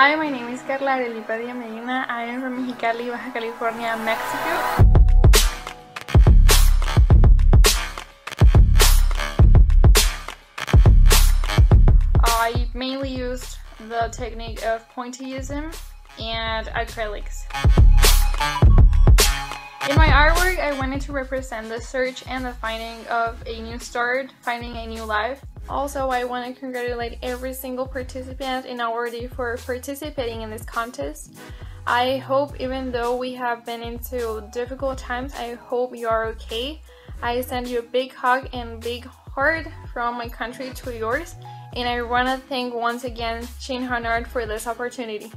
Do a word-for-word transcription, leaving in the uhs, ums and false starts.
Hi, my name is Carla Arelí Padilla Medina. I am from Mexicali, Baja California, Mexico. I mainly used the technique of pointillism and acrylics. In my artwork, I wanted to represent the search and the finding of a new start, finding a new life. Also, I want to congratulate every single participant and awardee for participating in this contest. I hope, even though we have been into difficult times, I hope you are okay. I send you a big hug and big heart from my country to yours, and I want to thank once again ShinhanArt for this opportunity.